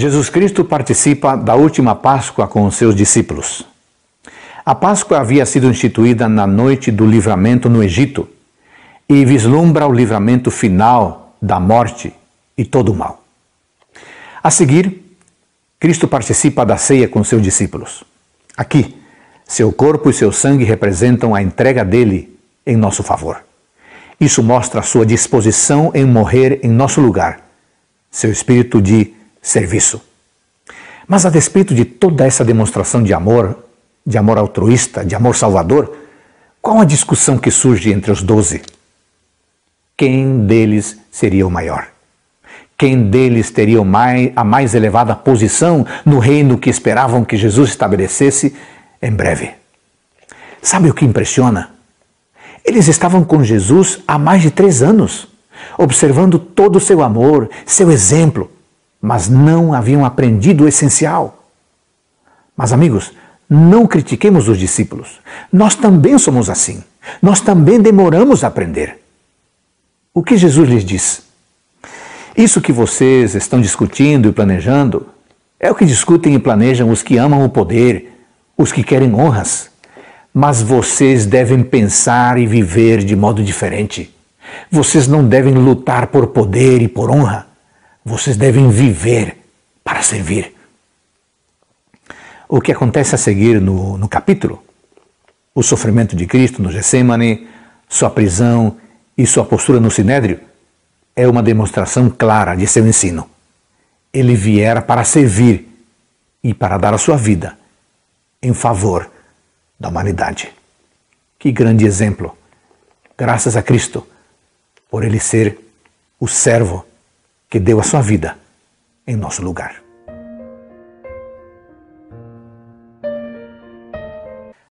Jesus Cristo participa da última Páscoa com os seus discípulos. A Páscoa havia sido instituída na noite do livramento no Egito e vislumbra o livramento final da morte e todo o mal. A seguir, Cristo participa da ceia com seus discípulos. Aqui, seu corpo e seu sangue representam a entrega dele em nosso favor. Isso mostra sua disposição em morrer em nosso lugar, seu espírito de serviço. Mas a despeito de toda essa demonstração de amor altruísta, de amor salvador, qual a discussão que surge entre os 12? Quem deles seria o maior? Quem deles teria a mais elevada posição no reino que esperavam que Jesus estabelecesse em breve? Sabe o que impressiona? Eles estavam com Jesus há mais de 3 anos, observando todo o seu amor, seu exemplo, mas não haviam aprendido o essencial. Mas, amigos, não critiquemos os discípulos. Nós também somos assim. Nós também demoramos a aprender. O que Jesus lhes diz? Isso que vocês estão discutindo e planejando é o que discutem e planejam os que amam o poder, os que querem honras. Mas vocês devem pensar e viver de modo diferente. Vocês não devem lutar por poder e por honra. Vocês devem viver para servir. O que acontece a seguir no capítulo? O sofrimento de Cristo no Getsêmani, sua prisão e sua postura no Sinédrio é uma demonstração clara de seu ensino. Ele viera para servir e para dar a sua vida em favor da humanidade. Que grande exemplo! Graças a Cristo, por ele ser o servo que deu a sua vida em nosso lugar.